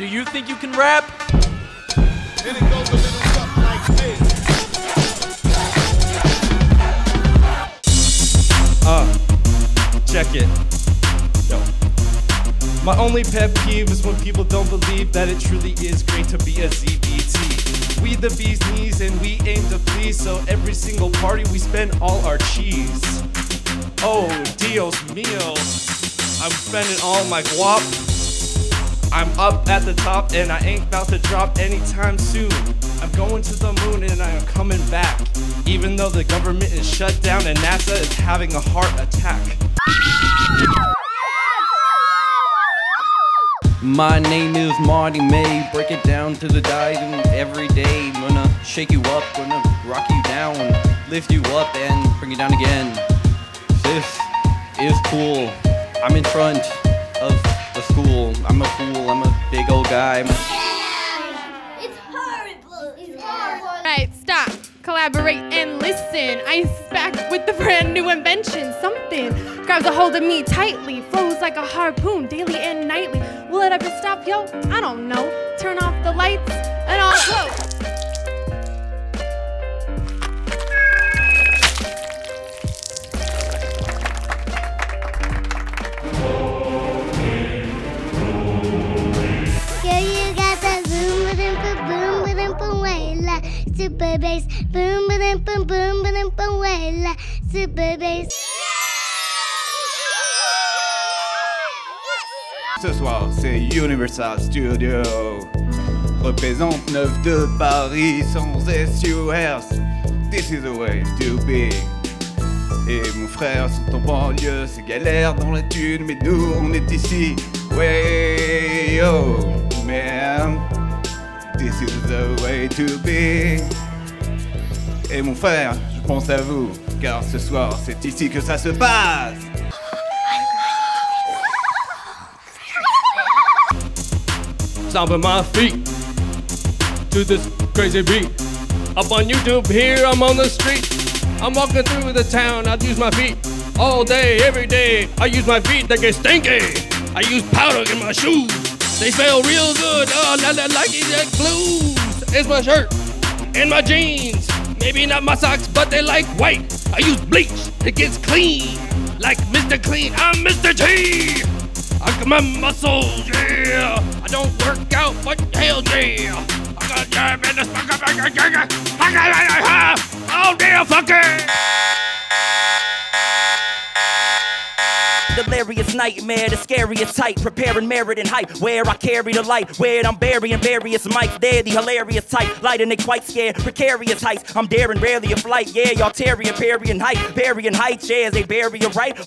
Do you think you can rap? Then it goes a little something like this. Check it. Yo. My only pet peeve is when people don't believe that it truly is great to be a ZBT. We the bee's knees and we aim to please, so every single party we spend all our cheese. Oh, Dios mio. I'm spending all my guap. I'm up at the top and I ain't about to drop anytime soon. I'm going to the moon and I am coming back, even though the government is shut down and NASA is having a heart attack. My name is Marty May, break it down to the diving every day. Gonna shake you up, gonna rock you down, lift you up and bring you down again. This is cool. I'm in front of the school. I'm a fool, I'm a big old guy. Yeah! It's horrible, it's horrible. Alright, stop, collaborate and listen. Ice back with the brand new invention. Something grabs a hold of me tightly, flows like a harpoon daily and nightly. Will it ever stop, yo? I don't know. Turn off the lights and I'll go. Girl, you got that boom ba-dum boom way la super bass. Boom ba-dum boom way la super bass. Ce soir, c'est Universal Studios. Représente 9 de Paris sans SUS. This is the way to be. Et mon frère, c'est ton banlieue, c'est galère dans la thune, mais nous on est ici. Way, oh man, this is the way to be. Et mon frère, je pense à vous, car ce soir, c'est ici que ça se passe. Stomping my feet to this crazy beat. Up on YouTube here, I'm on the street. I'm walking through the town, I use my feet all day, every day. I use my feet, they get stinky. I use powder in my shoes. They smell real good, oh, like that blues. It's my shirt and my jeans. Maybe not my socks, but they like white. I use bleach, it gets clean. Like Mr. Clean, I'm Mr. T. I got my muscles, yeah. I don't work out, but hell yeah. I got time in this fucker. Oh damn fucker. Delirious nightmare, the scariest type. Preparing merit and hype. Where I carry the light, where I'm burying various mics. They're the hilarious type. Light and they quite scared. Precarious heights. I'm daring, rarely a flight. Yeah, y'all tearing, burying height. Burying heights, yeah, they bury it right.